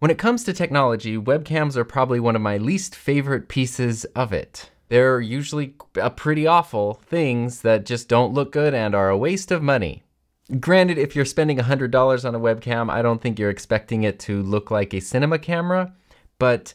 When it comes to technology, webcams are probably one of my least favorite pieces of it. They're usually pretty awful things that just don't look good and are a waste of money. Granted, if you're spending $100 on a webcam, I don't think you're expecting it to look like a cinema camera, but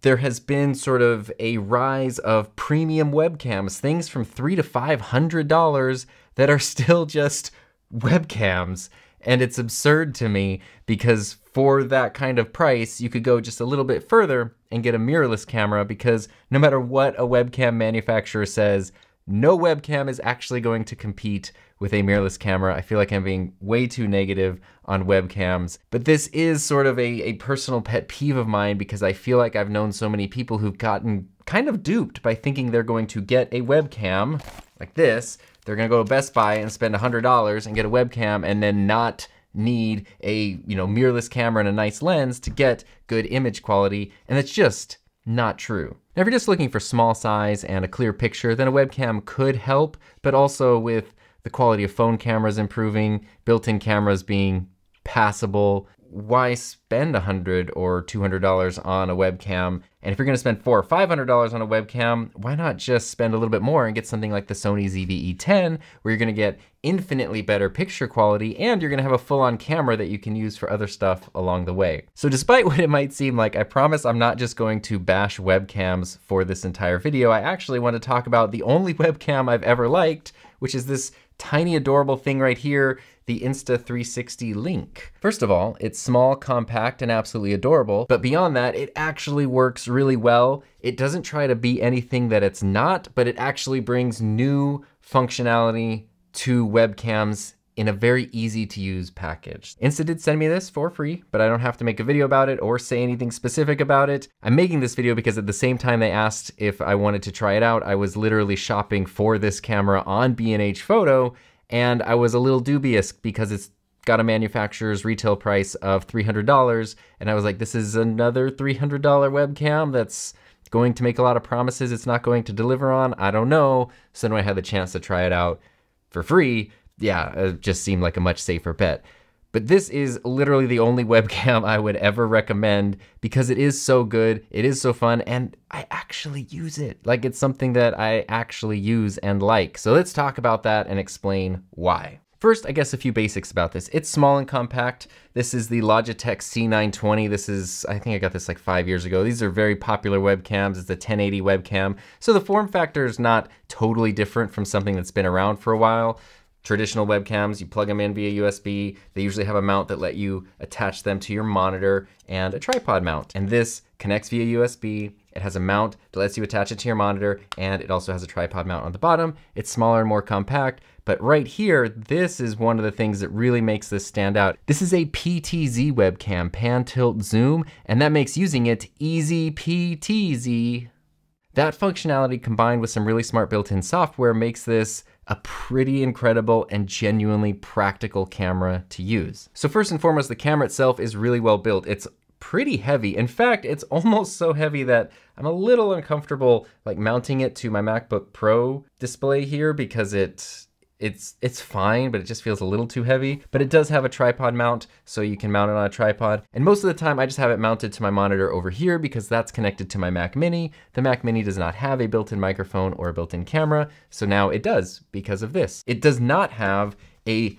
there has been sort of a rise of premium webcams, things from $300 to $500 that are still just webcams. And it's absurd to me because for that kind of price, you could go just a little bit further and get a mirrorless camera, because no matter what a webcam manufacturer says, no webcam is actually going to compete with a mirrorless camera. I feel like I'm being way too negative on webcams, but this is sort of a personal pet peeve of mine because I feel like I've known so many people who've gotten kind of duped by thinking they're going to get a webcam like this. They're gonna go to Best Buy and spend $100 and get a webcam and then not need a, you know, mirrorless camera and a nice lens to get good image quality, and that's just not true. Now, if you're just looking for small size and a clear picture, then a webcam could help, but also with the quality of phone cameras improving, built-in cameras being passable, why spend $100 or $200 on a webcam? And if you're gonna spend $400 or $500 on a webcam, why not just spend a little bit more and get something like the Sony ZV-E10, where you're gonna get infinitely better picture quality and you're gonna have a full-on camera that you can use for other stuff along the way. So despite what it might seem like, I promise I'm not just going to bash webcams for this entire video. I actually want to talk about the only webcam I've ever liked, which is this tiny adorable thing right here, the Insta360 Link. First of all, it's small, compact, and absolutely adorable, but beyond that, it actually works really well. It doesn't try to be anything that it's not, but it actually brings new functionality to webcams in a very easy to use package. Insta did send me this for free, but I don't have to make a video about it or say anything specific about it. I'm making this video because at the same time they asked if I wanted to try it out, I was literally shopping for this camera on B&H Photo, and I was a little dubious because it's got a manufacturer's retail price of $300, and I was like, this is another $300 webcam that's going to make a lot of promises it's not going to deliver on, I don't know. So then when I had the chance to try it out for free, yeah, it just seemed like a much safer bet. But this is literally the only webcam I would ever recommend because it is so good, it is so fun, and I actually use it. Like, it's something that I actually use and like. So let's talk about that and explain why. First, I guess a few basics about this. It's small and compact. This is the Logitech C920. This is, I think I got this like 5 years ago. These are very popular webcams. It's a 1080 webcam. So the form factor is not totally different from something that's been around for a while. Traditional webcams, you plug them in via USB. They usually have a mount that let you attach them to your monitor and a tripod mount. And this connects via USB. It has a mount that lets you attach it to your monitor, and it also has a tripod mount on the bottom. It's smaller and more compact, but right here, this is one of the things that really makes this stand out. This is a PTZ webcam, pan, tilt, zoom, and that makes using it easy PTZ. That functionality combined with some really smart built-in software makes this a pretty incredible and genuinely practical camera to use. So first and foremost, the camera itself is really well built. It's pretty heavy. In fact, it's almost so heavy that I'm a little uncomfortable like mounting it to my MacBook Pro display here because it's fine, but it just feels a little too heavy. But it does have a tripod mount, so you can mount it on a tripod. And most of the time I just have it mounted to my monitor over here because that's connected to my Mac Mini. The Mac Mini does not have a built-in microphone or a built-in camera, so now it does because of this. It does not have a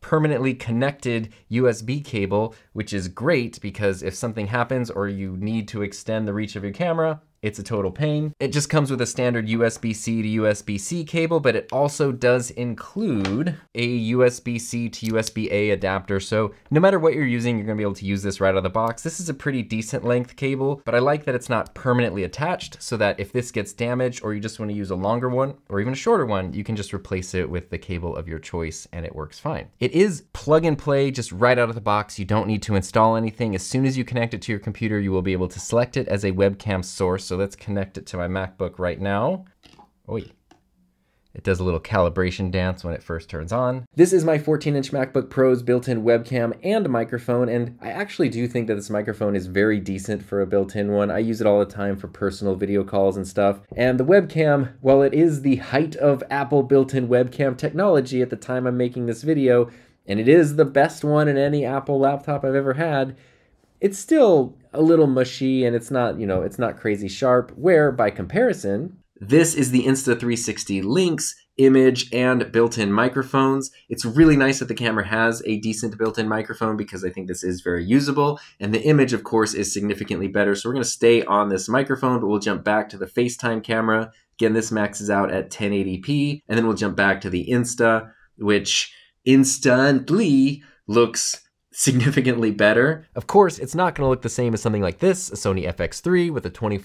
permanently connected USB cable, which is great because if something happens or you need to extend the reach of your camera, it's a total pain. It just comes with a standard USB-C to USB-C cable, but it also does include a USB-C to USB-A adapter. So no matter what you're using, you're gonna be able to use this right out of the box. This is a pretty decent length cable, but I like that it's not permanently attached so that if this gets damaged or you just wanna use a longer one or even a shorter one, you can just replace it with the cable of your choice and it works fine. It is plug and play just right out of the box. You don't need to install anything. As soon as you connect it to your computer, you will be able to select it as a webcam source. So let's connect it to my MacBook right now. Oi. It does a little calibration dance when it first turns on. This is my 14-inch MacBook Pro's built-in webcam and microphone, and I actually do think that this microphone is very decent for a built-in one. I use it all the time for personal video calls and stuff. And the webcam, while it is the height of Apple built-in webcam technology at the time I'm making this video, and it is the best one in any Apple laptop I've ever had, it's still a little mushy and it's not, you know, it's not crazy sharp, where by comparison, this is the Insta360 Link's image and built-in microphones. It's really nice that the camera has a decent built-in microphone because I think this is very usable. And the image, of course, is significantly better. So we're going to stay on this microphone, but we'll jump back to the FaceTime camera. Again, this maxes out at 1080p. And then we'll jump back to the Insta, which instantly looks significantly better. Of course, it's not going to look the same as something like this, a Sony FX3 with a 24mm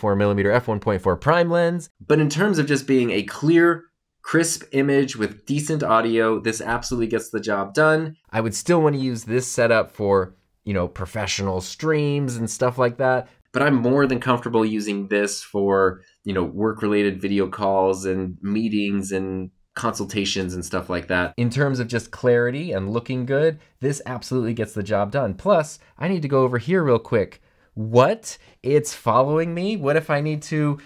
f1.4 prime lens. But in terms of just being a clear, crisp image with decent audio, this absolutely gets the job done. I would still want to use this setup for, you know, professional streams and stuff like that. But I'm more than comfortable using this for, you know, work-related video calls and meetings and consultations and stuff like that. In terms of just clarity and looking good, this absolutely gets the job done. Plus, I need to go over here real quick. What? It's following me? What if I need to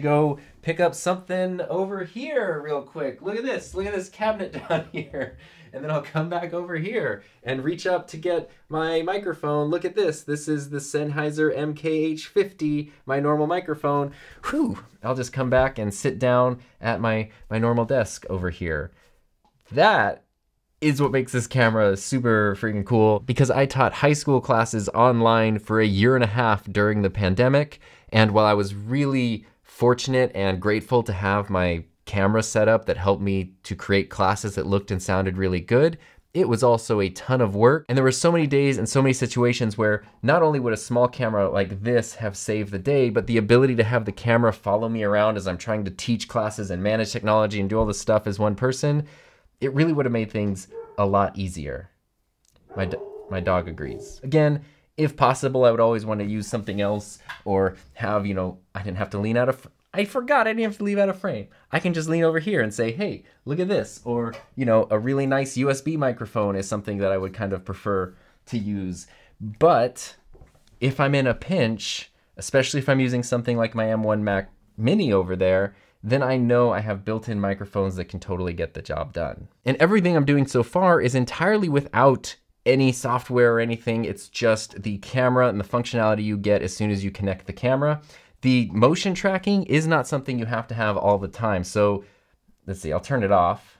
go pick up something over here real quick? Look at this cabinet down here. And then I'll come back over here and reach up to get my microphone. Look at this. This is the Sennheiser MKH50, my normal microphone. Whew. I'll just come back and sit down at my normal desk over here. That is what makes this camera super freaking cool, because I taught high school classes online for 1.5 years during the pandemic. And while I was really fortunate and grateful to have my camera setup that helped me to create classes that looked and sounded really good, it was also a ton of work. And there were so many days and so many situations where not only would a small camera like this have saved the day, but the ability to have the camera follow me around as I'm trying to teach classes and manage technology and do all this stuff as one person, it really would have made things a lot easier. My dog agrees. Again, if possible, I would always want to use something else or have, you know, I didn't have to lean out of, I forgot I didn't have to leave out of frame. I can just lean over here and say, hey, look at this. Or, you know, a really nice USB microphone is something that I would kind of prefer to use. But if I'm in a pinch, especially if I'm using something like my M1 Mac Mini over there, then I know I have built-in microphones that can totally get the job done. And everything I'm doing so far is entirely without any software or anything. It's just the camera and the functionality you get as soon as you connect the camera. The motion tracking is not something you have to have all the time. So let's see, I'll turn it off.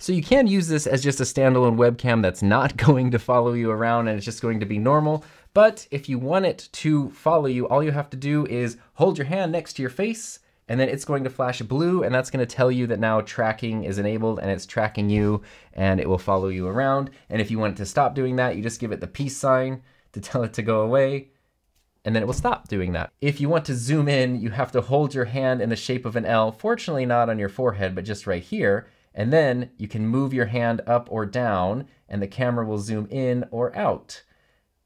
So you can use this as just a standalone webcam that's not going to follow you around and it's just going to be normal. But if you want it to follow you, all you have to do is hold your hand next to your face and then it's going to flash blue and that's going to tell you that now tracking is enabled and it's tracking you and it will follow you around. And if you want it to stop doing that, you just give it the peace sign to tell it to go away, and then it will stop doing that. If you want to zoom in, you have to hold your hand in the shape of an L, fortunately not on your forehead, but just right here, and then you can move your hand up or down, and the camera will zoom in or out.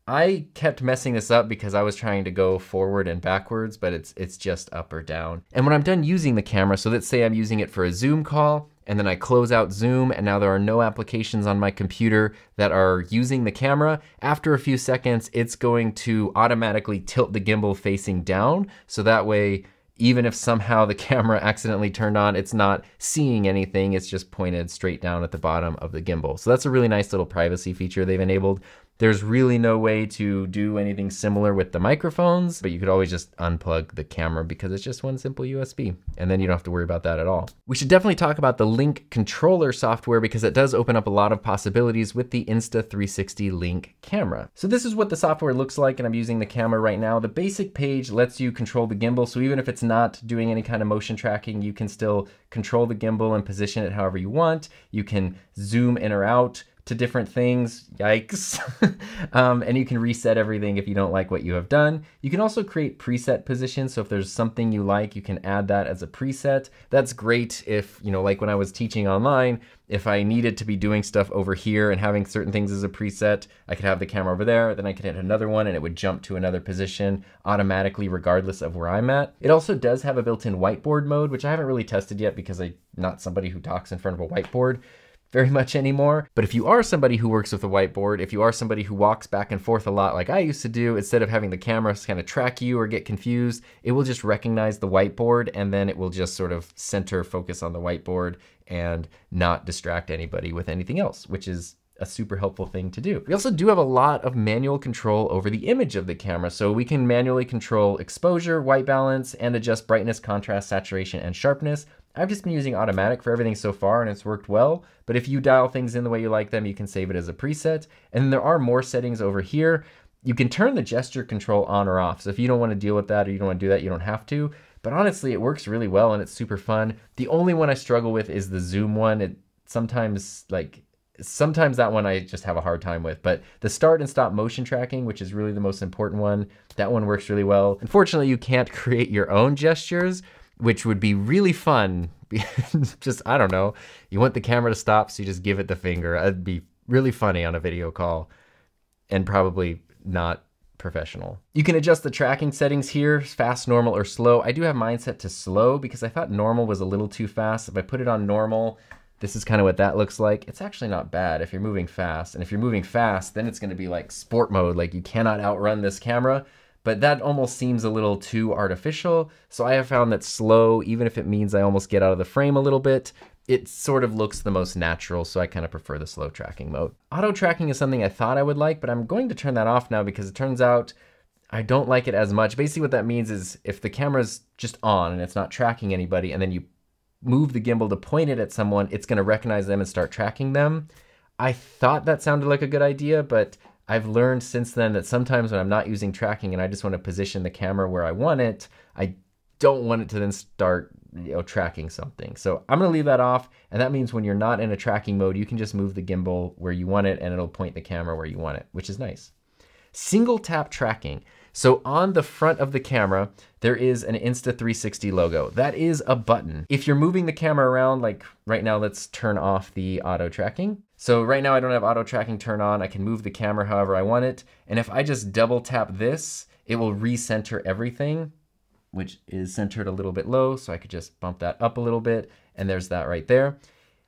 I kept messing this up because I was trying to go forward and backwards, but it's just up or down. And when I'm done using the camera, so let's say I'm using it for a Zoom call, and then I close out Zoom, and now there are no applications on my computer that are using the camera. After a few seconds, it's going to automatically tilt the gimbal facing down. So that way, even if somehow the camera accidentally turned on, it's not seeing anything, it's just pointed straight down at the bottom of the gimbal. So that's a really nice little privacy feature they've enabled. There's really no way to do anything similar with the microphones, but you could always just unplug the camera because it's just one simple USB, and then you don't have to worry about that at all. We should definitely talk about the Link controller software because it does open up a lot of possibilities with the Insta360 Link camera. So this is what the software looks like, and I'm using the camera right now. The basic page lets you control the gimbal, so even if it's not doing any kind of motion tracking, you can still control the gimbal and position it however you want. You can zoom in or out to different things, yikes. And you can reset everything if you don't like what you have done. You can also create preset positions. So if there's something you like, you can add that as a preset. That's great if, you know, like when I was teaching online, if I needed to be doing stuff over here and having certain things as a preset, I could have the camera over there, then I could hit another one and it would jump to another position automatically regardless of where I'm at. It also does have a built-in whiteboard mode, which I haven't really tested yet because I'm not somebody who talks in front of a whiteboard very much anymore. But if you are somebody who works with a whiteboard, if you are somebody who walks back and forth a lot like I used to do, instead of having the camera kind of track you or get confused, it will just recognize the whiteboard and then it will just sort of center focus on the whiteboard and not distract anybody with anything else, which is a super helpful thing to do. We also do have a lot of manual control over the image of the camera, so we can manually control exposure, white balance, and adjust brightness, contrast, saturation, and sharpness. I've just been using automatic for everything so far and it's worked well, but if you dial things in the way you like them, you can save it as a preset. And then there are more settings over here. You can turn the gesture control on or off. So if you don't want to deal with that or you don't want to do that, you don't have to. But honestly, it works really well and it's super fun. The only one I struggle with is the zoom one. It sometimes that one I just have a hard time with, but the start and stop motion tracking, which is really the most important one, that one works really well. Unfortunately, you can't create your own gestures, which would be really fun. Just, I don't know, you want the camera to stop, so you just give it the finger. It'd be really funny on a video call and probably not professional. You can adjust the tracking settings here, fast, normal, or slow. I do have mine set to slow because I thought normal was a little too fast. If I put it on normal, this is kind of what that looks like. It's actually not bad if you're moving fast. And if you're moving fast, then it's gonna be like sport mode, like you cannot outrun this camera. But that almost seems a little too artificial. So I have found that slow, even if it means I almost get out of the frame a little bit, it sort of looks the most natural, so I kind of prefer the slow tracking mode. Auto tracking is something I thought I would like, but I'm going to turn that off now because it turns out I don't like it as much. Basically what that means is if the camera's just on and it's not tracking anybody, and then you move the gimbal to point it at someone, it's gonna recognize them and start tracking them. I thought that sounded like a good idea, but I've learned since then that sometimes when I'm not using tracking and I just wanna position the camera where I want it, I don't want it to then start tracking something. So I'm gonna leave that off, and that means when you're not in a tracking mode, you can just move the gimbal where you want it and it'll point the camera where you want it, which is nice. Single tap tracking. So on the front of the camera, there is an Insta360 logo. That is a button. If you're moving the camera around, like right now, let's turn off the auto tracking. So right now I don't have auto tracking turned on. I can move the camera however I want it. And if I just double tap this, it will recenter everything, which is centered a little bit low, so I could just bump that up a little bit, and there's that right there.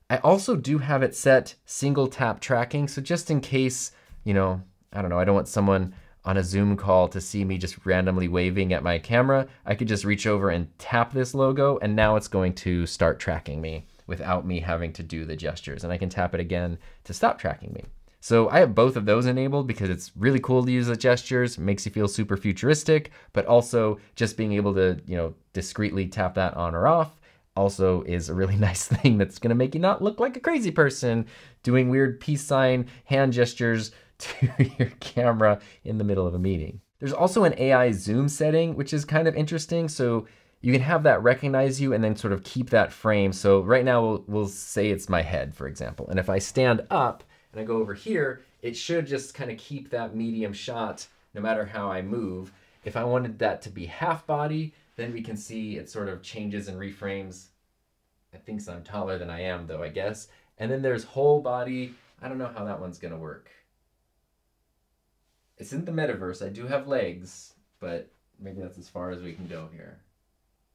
I also do have it set single tap tracking, so just in case, you know, I don't know, I don't want someone on a Zoom call to see me just randomly waving at my camera, I could just reach over and tap this logo, and now it's going to start tracking me without me having to do the gestures, and I can tap it again to stop tracking me. So I have both of those enabled because it's really cool to use the gestures, makes you feel super futuristic, but also just being able to, you know, discreetly tap that on or off also is a really nice thing that's gonna make you not look like a crazy person doing weird peace sign hand gestures to your camera in the middle of a meeting. There's also an AI zoom setting, which is kind of interesting. So you can have that recognize you and then sort of keep that frame. So right now we'll say it's my head, for example. And if I stand up, and I go over here, it should just kind of keep that medium shot no matter how I move. If I wanted that to be half body, then we can see it sort of changes and reframes. It thinks I'm taller than I am though, I guess. And then there's whole body. I don't know how that one's gonna work. It's in the metaverse. I do have legs, but maybe that's as far as we can go here.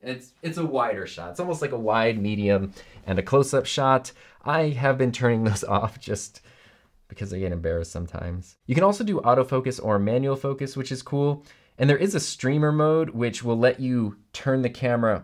It's a wider shot. It's almost like a wide, medium, and a close-up shot. I have been turning those off just because I get embarrassed sometimes. You can also do autofocus or manual focus, which is cool. And there is a streamer mode, which will let you turn the camera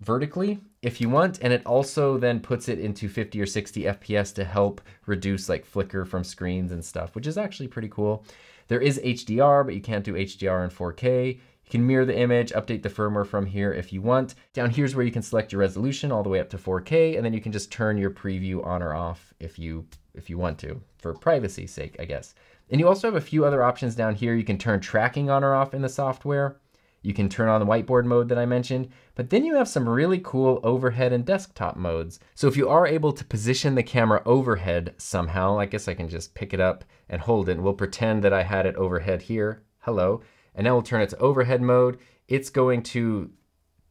vertically if you want. And it also then puts it into 50 or 60 FPS to help reduce like flicker from screens and stuff, which is actually pretty cool. There is HDR, but you can't do HDR in 4K. You can mirror the image, update the firmware from here if you want. Down here's where you can select your resolution all the way up to 4K, and then you can just turn your preview on or off if you want to, for privacy's sake, I guess. And you also have a few other options down here. You can turn tracking on or off in the software. You can turn on the whiteboard mode that I mentioned, but then you have some really cool overhead and desktop modes. So if you are able to position the camera overhead somehow, I guess I can just pick it up and hold it. And we'll pretend that I had it overhead here. Hello. And now we'll turn it to overhead mode. It's going to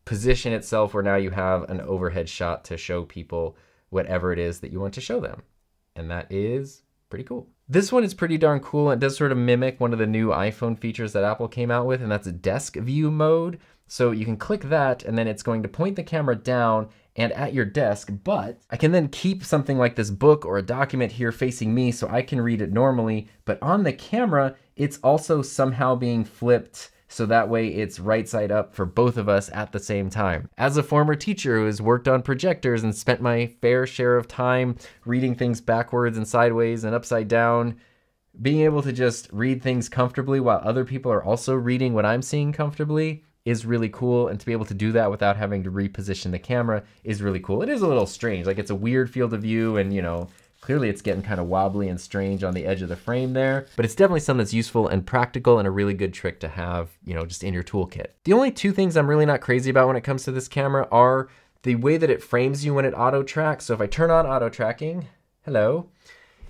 position itself where now you have an overhead shot to show people whatever it is that you want to show them. And that is pretty cool. This one is pretty darn cool. It does sort of mimic one of the new iPhone features that Apple came out with, and that's a desk view mode. So you can click that, and then it's going to point the camera down and at your desk, but I can then keep something like this book or a document here facing me so I can read it normally, but on the camera, it's also somehow being flipped so that way it's right side up for both of us at the same time. As a former teacher who has worked on projectors and spent my fair share of time reading things backwards and sideways and upside down, being able to just read things comfortably while other people are also reading what I'm seeing comfortably is really cool, and to be able to do that without having to reposition the camera is really cool. It is a little strange, like it's a weird field of view, and you know, clearly it's getting kind of wobbly and strange on the edge of the frame there, but it's definitely something that's useful and practical and a really good trick to have, you know, just in your toolkit. The only two things I'm really not crazy about when it comes to this camera are the way that it frames you when it auto tracks. So if I turn on auto tracking, hello,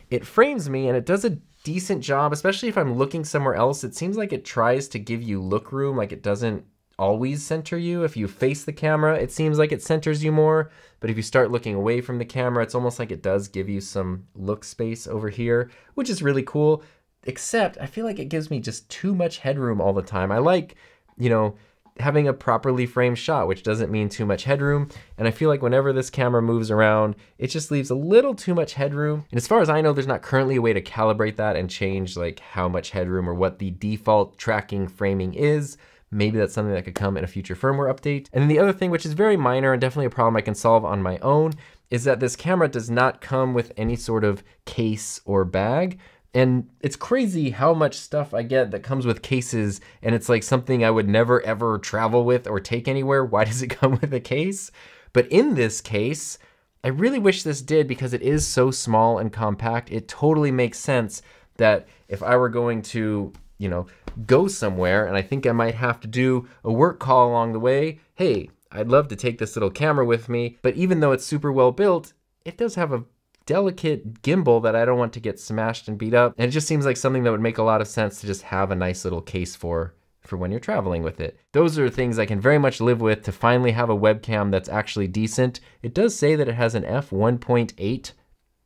it frames me and it does a decent job, especially if I'm looking somewhere else. It seems like it tries to give you look room, like it doesn't always center you. If you face the camera, it seems like it centers you more, but if you start looking away from the camera, it's almost like it does give you some look space over here, which is really cool, except I feel like it gives me just too much headroom all the time. I like, you know, having a properly framed shot, which doesn't mean too much headroom, and I feel like whenever this camera moves around, it just leaves a little too much headroom, and as far as I know, there's not currently a way to calibrate that and change like how much headroom or what the default tracking framing is. Maybe that's something that could come in a future firmware update. And then the other thing, which is very minor and definitely a problem I can solve on my own, is that this camera does not come with any sort of case or bag. And it's crazy how much stuff I get that comes with cases, and it's like something I would never ever travel with or take anywhere. Why does it come with a case? But in this case, I really wish this did, because it is so small and compact. It totally makes sense that if I were going to, you know, go somewhere, and I think I might have to do a work call along the way, hey, I'd love to take this little camera with me, but even though it's super well built, it does have a delicate gimbal that I don't want to get smashed and beat up, and it just seems like something that would make a lot of sense to just have a nice little case for when you're traveling with it. Those are things I can very much live with, to finally have a webcam that's actually decent. It does say that it has an f1.8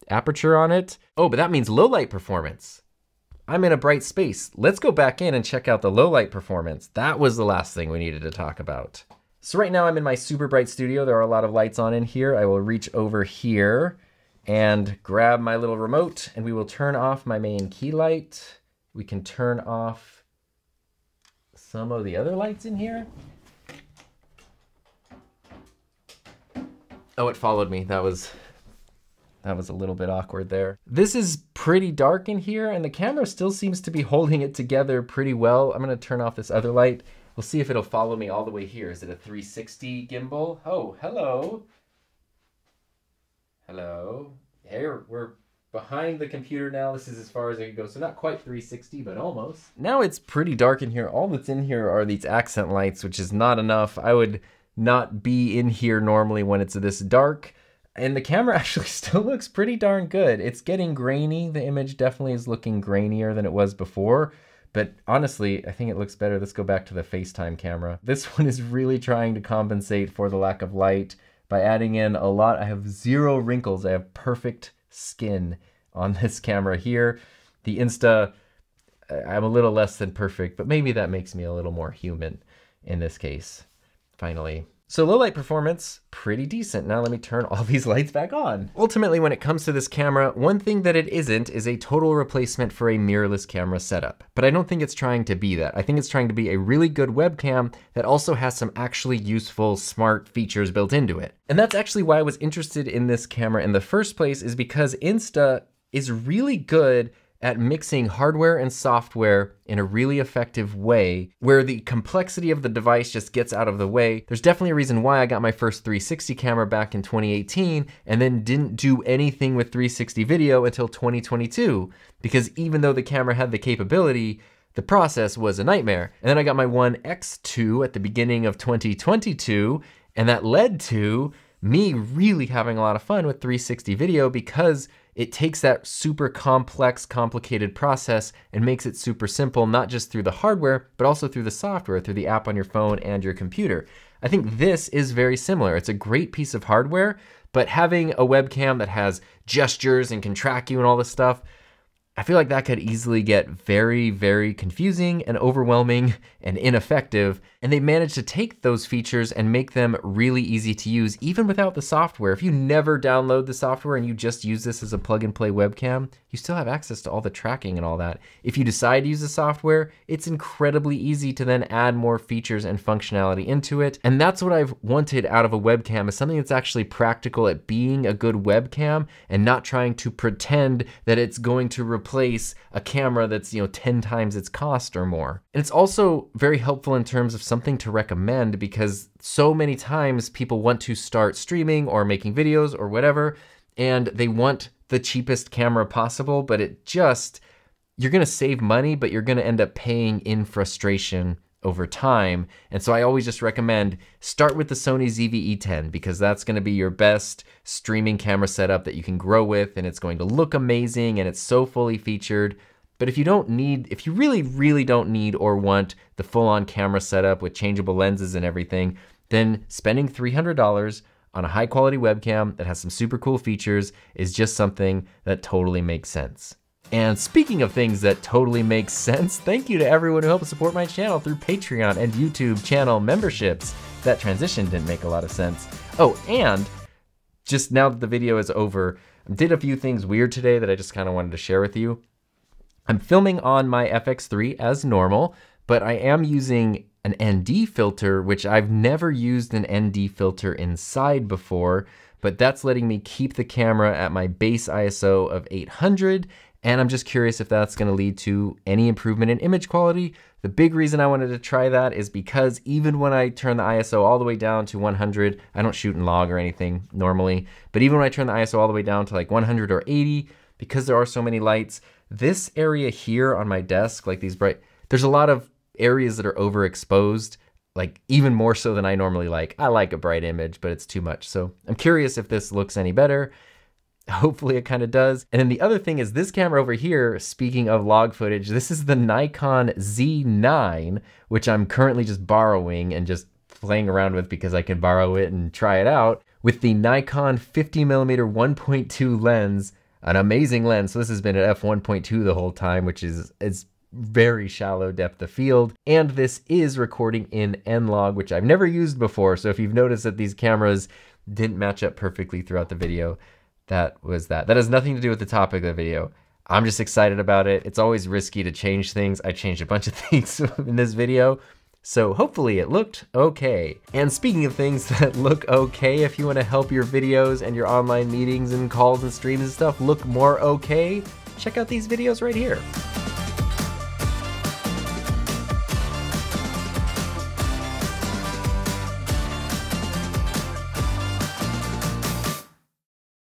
aperture on it. Oh, but that means low light performance. I'm in a bright space. Let's go back in and check out the low light performance. That was the last thing we needed to talk about. So right now I'm in my super bright studio. There are a lot of lights on in here. I will reach over here and grab my little remote, and we will turn off my main key light. We can turn off some of the other lights in here. Oh, it followed me. That was a little bit awkward there. This is pretty dark in here, and the camera still seems to be holding it together pretty well. I'm gonna turn off this other light. We'll see if it'll follow me all the way here. Is it a 360 gimbal? Oh, hello. Hello. Here, we're behind the computer now. This is as far as I can go. So not quite 360, but almost. Now it's pretty dark in here. All that's in here are these accent lights, which is not enough. I would not be in here normally when it's this dark. And the camera actually still looks pretty darn good. It's getting grainy. The image definitely is looking grainier than it was before, but honestly, I think it looks better. Let's go back to the FaceTime camera. This one is really trying to compensate for the lack of light by adding in a lot. I have zero wrinkles. I have perfect skin on this camera here. The Insta, I'm a little less than perfect, but maybe that makes me a little more human in this case, finally. So low light performance, pretty decent. Now let me turn all these lights back on. Ultimately, when it comes to this camera, one thing that it isn't is a total replacement for a mirrorless camera setup. But I don't think it's trying to be that. I think it's trying to be a really good webcam that also has some actually useful, smart features built into it. And that's actually why I was interested in this camera in the first place, is because Insta is really good at mixing hardware and software in a really effective way, where the complexity of the device just gets out of the way. There's definitely a reason why I got my first 360 camera back in 2018 and then didn't do anything with 360 video until 2022, because even though the camera had the capability, the process was a nightmare. And then I got my One X2 at the beginning of 2022, and that led to me really having a lot of fun with 360 video, because it takes that super complex, complicated process and makes it super simple, not just through the hardware, but also through the software, through the app on your phone and your computer. I think this is very similar. It's a great piece of hardware, but having a webcam that has gestures and can track you and all this stuff, I feel like that could easily get very, very confusing and overwhelming and ineffective. And they managed to take those features and make them really easy to use, even without the software. If you never download the software and you just use this as a plug and play webcam, you still have access to all the tracking and all that. If you decide to use the software, it's incredibly easy to then add more features and functionality into it. And that's what I've wanted out of a webcam, is something that's actually practical at being a good webcam and not trying to pretend that it's going to replace a camera that's, 10 times its cost or more. And it's also very helpful in terms of something to recommend, because so many times people want to start streaming or making videos or whatever, and they want the cheapest camera possible, but you're gonna save money, but you're gonna end up paying in frustration over time. And so I always just recommend, start with the Sony ZV-E10, because that's gonna be your best streaming camera setup that you can grow with, and it's going to look amazing, and it's so fully featured. But if you really, really don't need or want the full-on camera setup with changeable lenses and everything, then spending $300 on a high-quality webcam that has some super cool features is just something that totally makes sense. And speaking of things that totally make sense, thank you to everyone who helped support my channel through Patreon and YouTube channel memberships. That transition didn't make a lot of sense. Oh, and just now that the video is over, I did a few things weird today that I just kind of wanted to share with you. I'm filming on my FX3 as normal, but I am using an ND filter, which I've never used an ND filter inside before, but that's letting me keep the camera at my base ISO of 800, and I'm just curious if that's gonna lead to any improvement in image quality. The big reason I wanted to try that is because even when I turn the ISO all the way down to 100, I don't shoot in log or anything normally, but even when I turn the ISO all the way down to like 100 or 80, because there are so many lights, this area here on my desk, like these bright, there's a lot of areas that are overexposed, like even more so than I normally like. I like a bright image, but it's too much. So I'm curious if this looks any better. Hopefully it kind of does. And then the other thing is this camera over here, speaking of log footage, this is the Nikon Z9, which I'm currently just borrowing and just playing around with because I can borrow it and try it out, with the Nikon 50mm 1.2 lens. An amazing lens. So this has been at f1.2 the whole time, which is it's very shallow depth of field. And this is recording in N-Log, which I've never used before. So if you've noticed that these cameras didn't match up perfectly throughout the video, that was that. That has nothing to do with the topic of the video. I'm just excited about it. It's always risky to change things. I changed a bunch of things in this video. So hopefully it looked okay. And speaking of things that look okay, if you want to help your videos and your online meetings and calls and streams and stuff look more okay, check out these videos right here.